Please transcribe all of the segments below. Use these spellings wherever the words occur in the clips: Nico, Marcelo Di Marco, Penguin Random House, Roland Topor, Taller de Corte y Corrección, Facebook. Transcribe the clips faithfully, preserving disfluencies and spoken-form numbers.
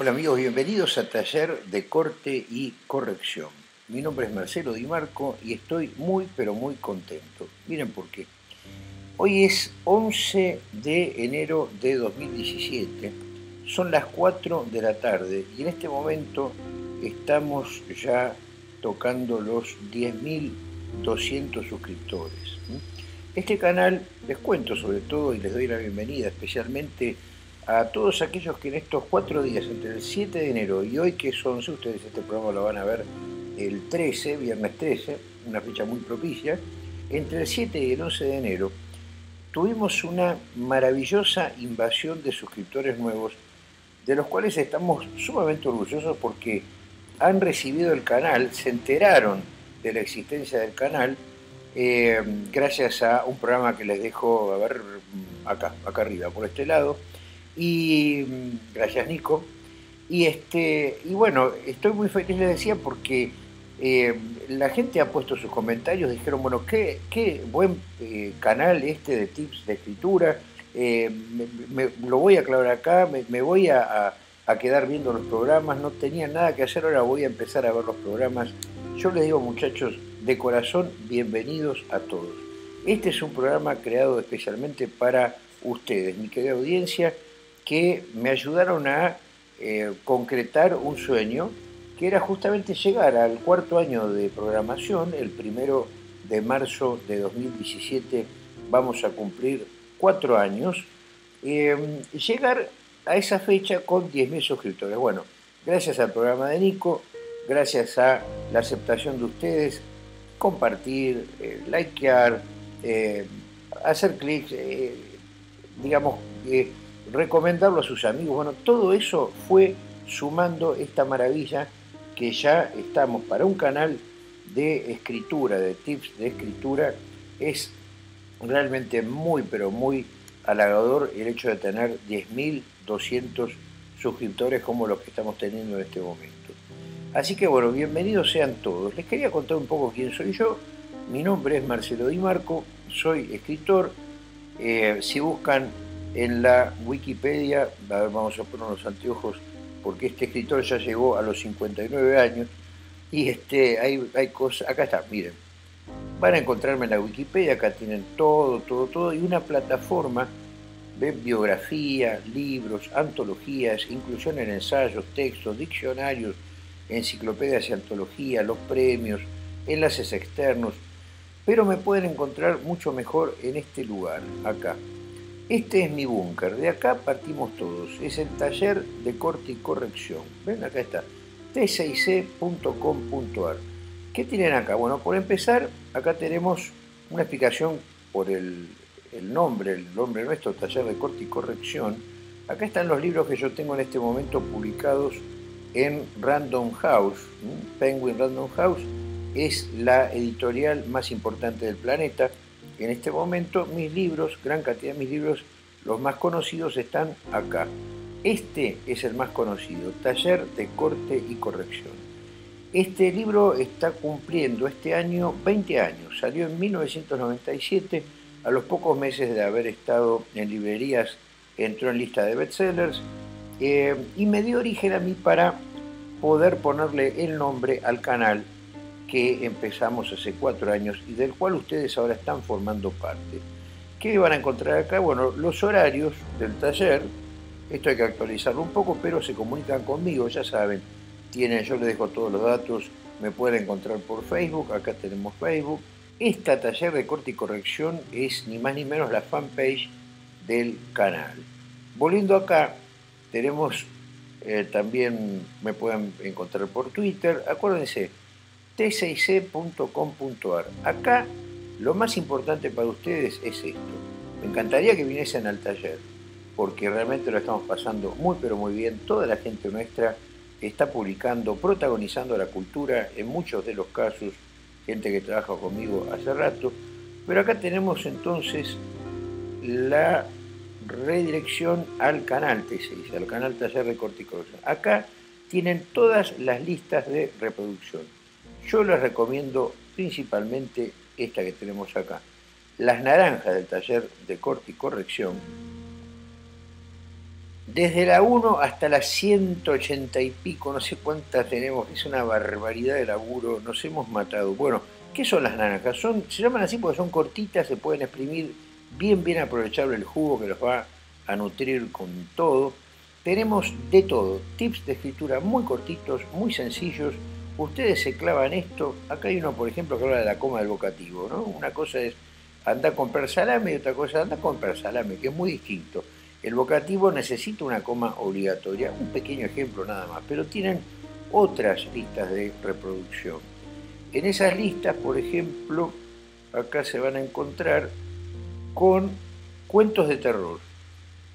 Hola amigos, bienvenidos a Taller de Corte y Corrección. Mi nombre es Marcelo Di Marco y estoy muy pero muy contento. Miren por qué. Hoy es once de enero de dos mil diecisiete, son las cuatro de la tarde y en este momento estamos ya tocando los diez mil doscientos suscriptores. Este canal, les cuento sobre todo y les doy la bienvenida especialmente a todos aquellos que en estos cuatro días, entre el siete de enero y hoy, que es once, ustedes este programa lo van a ver el trece, viernes trece, una fecha muy propicia, entre el siete y el once de enero, tuvimos una maravillosa invasión de suscriptores nuevos, de los cuales estamos sumamente orgullosos porque han recibido el canal, se enteraron de la existencia del canal, eh, gracias a un programa que les dejo, a ver, acá, acá arriba, por este lado, y gracias Nico, y este y bueno, estoy muy feliz, les decía, porque eh, la gente ha puesto sus comentarios, dijeron, bueno, qué, qué buen eh, canal este de tips de escritura, eh, me, me, lo voy a clavar acá, me, me voy a, a, a quedar viendo los programas, no tenía nada que hacer, ahora voy a empezar a ver los programas. Yo les digo, muchachos, de corazón, bienvenidos a todos. Este es un programa creado especialmente para ustedes, mi querida audiencia, que me ayudaron a eh, concretar un sueño que era justamente llegar al cuarto año de programación. El primero de marzo de dos mil diecisiete vamos a cumplir cuatro años, eh, llegar a esa fecha con diez mil suscriptores. Bueno, gracias al programa de Nico, gracias a la aceptación de ustedes, compartir, eh, likear, eh, hacer clics, eh, digamos, eh, recomendarlo a sus amigos. Bueno, todo eso fue sumando esta maravilla que ya estamos para un canal de escritura, de tips de escritura. Es realmente muy pero muy halagador el hecho de tener diez mil doscientos suscriptores como los que estamos teniendo en este momento. Así que bueno, bienvenidos sean todos. Les quería contar un poco quién soy yo. Mi nombre es Marcelo Di Marco, soy escritor. Eh, si buscan en la Wikipedia, a ver, vamos a poner los anteojos porque este escritor ya llegó a los cincuenta y nueve años y este, hay, hay cosas, acá está, miren, van a encontrarme en la Wikipedia, acá tienen todo, todo, todo, y una plataforma de biografía, libros, antologías, inclusión en ensayos, textos, diccionarios, enciclopedias y antologías, los premios, enlaces externos, pero me pueden encontrar mucho mejor en este lugar, acá. Este es mi búnker, de acá partimos todos, es el Taller de Corte y Corrección. Ven, acá está, t seis c punto com punto ar. ¿Qué tienen acá? Bueno, por empezar, acá tenemos una explicación por el, el nombre, el nombre nuestro, Taller de Corte y Corrección. Acá están los libros que yo tengo en este momento publicados en Random House. Penguin Random House es la editorial más importante del planeta. En este momento mis libros, gran cantidad de mis libros, los más conocidos están acá. Este es el más conocido, Taller de Corte y Corrección. Este libro está cumpliendo este año veinte años, salió en mil novecientos noventa y siete, a los pocos meses de haber estado en librerías entró en lista de bestsellers, eh, y me dio origen a mí para poder ponerle el nombre al canal que empezamos hace cuatro años y del cual ustedes ahora están formando parte. ¿Qué van a encontrar acá? Bueno, los horarios del taller, esto hay que actualizarlo un poco, pero se comunican conmigo, ya saben, tienen, yo les dejo todos los datos, me pueden encontrar por Facebook, acá tenemos Facebook. Esta Taller de Corte y Corrección es ni más ni menos la fanpage del canal. Volviendo acá, tenemos, eh, también me pueden encontrar por Twitter, acuérdense, t seis c punto com punto ar. Acá lo más importante para ustedes es esto. Me encantaría que viniesen al taller, porque realmente lo estamos pasando muy pero muy bien. Toda la gente nuestra está publicando, protagonizando la cultura en muchos de los casos, gente que trabaja conmigo hace rato. Pero acá tenemos entonces la redirección al canal T seis, al canal Taller de Corte y Corrección. Acá tienen todas las listas de reproducción. Yo les recomiendo principalmente esta que tenemos acá, las naranjas del Taller de Corte y Corrección, desde la uno hasta la ciento ochenta y pico, no sé cuántas tenemos, es una barbaridad de laburo, nos hemos matado. Bueno, ¿qué son las naranjas? Son, se llaman así porque son cortitas, se pueden exprimir, bien, bien aprovechable el jugo que los va a nutrir con todo. Tenemos de todo, tips de escritura muy cortitos, muy sencillos. Ustedes se clavan esto. Acá hay uno, por ejemplo, que habla de la coma del vocativo, ¿no? Una cosa es andar a comprar salame y otra cosa es andar a comprar salame, que es muy distinto. El vocativo necesita una coma obligatoria, un pequeño ejemplo nada más, pero tienen otras listas de reproducción. En esas listas, por ejemplo, acá se van a encontrar con cuentos de terror,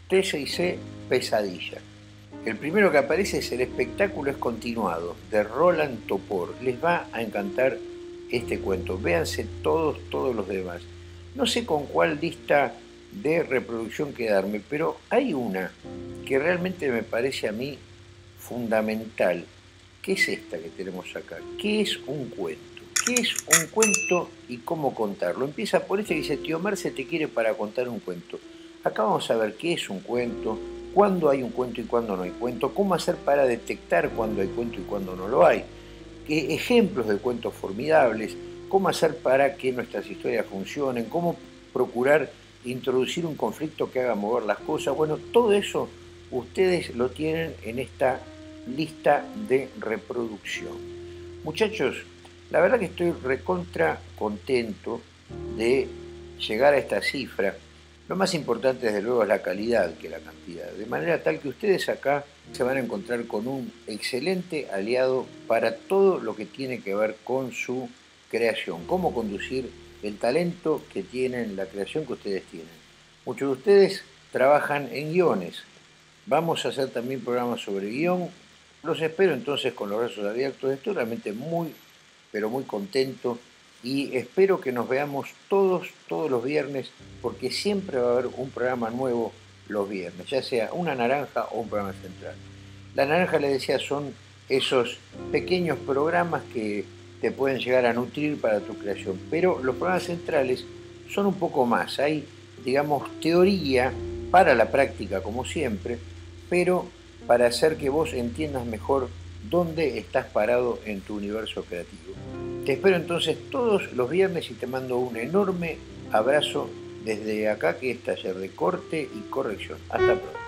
T seis C Pesadilla. El primero que aparece es El espectáculo es continuado, de Roland Topor. Les va a encantar este cuento. Véanse todos, todos los demás. No sé con cuál lista de reproducción quedarme, pero hay una que realmente me parece a mí fundamental, que es esta que tenemos acá. ¿Qué es un cuento? ¿Qué es un cuento y cómo contarlo? Empieza por este que dice: tío Marce te quiere para contar un cuento. Acá vamos a ver qué es un cuento, cuándo hay un cuento y cuándo no hay cuento, cómo hacer para detectar cuándo hay cuento y cuándo no lo hay, ejemplos de cuentos formidables, cómo hacer para que nuestras historias funcionen, cómo procurar introducir un conflicto que haga mover las cosas. Bueno, todo eso ustedes lo tienen en esta lista de reproducción. Muchachos, la verdad que estoy recontra contento de llegar a esta cifra. Lo más importante, desde luego, es la calidad que la cantidad, de manera tal que ustedes acá se van a encontrar con un excelente aliado para todo lo que tiene que ver con su creación, cómo conducir el talento que tienen, la creación que ustedes tienen. Muchos de ustedes trabajan en guiones, vamos a hacer también programas sobre guión, los espero entonces con los brazos abiertos, estoy realmente muy, pero muy contento. Y espero que nos veamos todos, todos los viernes, porque siempre va a haber un programa nuevo los viernes, ya sea una naranja o un programa central. La naranja, les decía, son esos pequeños programas que te pueden llegar a nutrir para tu creación, pero los programas centrales son un poco más. Hay, digamos, teoría para la práctica, como siempre, pero para hacer que vos entiendas mejor dónde estás parado en tu universo creativo. Te espero entonces todos los viernes y te mando un enorme abrazo desde acá, que es Taller de Corte y Corrección. Hasta pronto.